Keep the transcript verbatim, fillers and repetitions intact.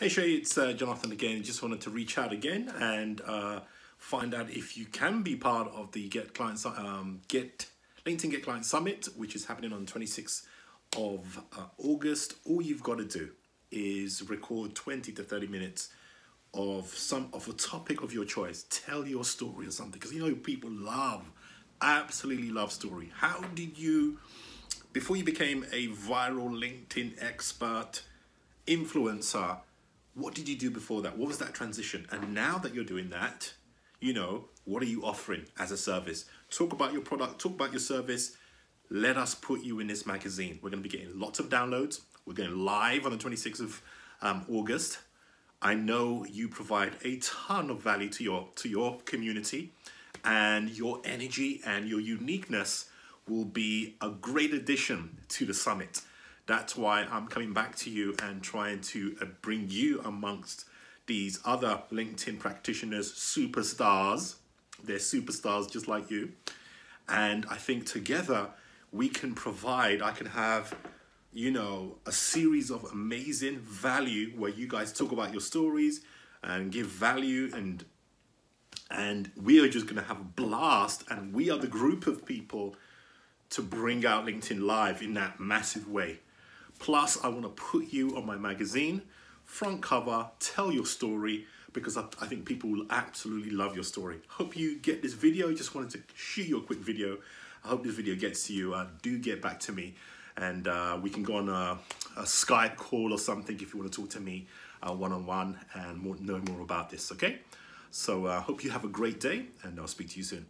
Hey Shay, it's uh, Jonathan again. Just wanted to reach out again and uh, find out if you can be part of the Get Clients um, Get LinkedIn Get Clients Summit, which is happening on the twenty-sixth of August. All you've got to do is record twenty to thirty minutes of some of a topic of your choice. Tell your story or something, because you know people love, absolutely love story. How did you, before you became a viral LinkedIn expert influencer? What did you do before that? What was that transition? And now that you're doing that, you know, what are you offering as a service? Talk about your product, talk about your service. Let us put you in this magazine. We're going to be getting lots of downloads. We're going live on the twenty-sixth of um, August. I know you provide a ton of value to your, to your community, and your energy and your uniqueness will be a great addition to the summit. That's why I'm coming back to you and trying to bring you amongst these other LinkedIn practitioners, superstars. They're superstars just like you. And I think together we can provide, I can have, you know, a series of amazing value where you guys talk about your stories and give value, and and we are just going to have a blast. And we are the group of people to bring out LinkedIn Live in that massive way. Plus, I want to put you on my magazine, front cover, tell your story, because I, I think people will absolutely love your story. Hope you get this video. Just wanted to shoot you a quick video. I hope this video gets to you. Uh, do get back to me, and uh, we can go on a, a Skype call or something if you want to talk to me uh, one-on-one and more, know more about this, okay? So I uh, hope you have a great day, and I'll speak to you soon.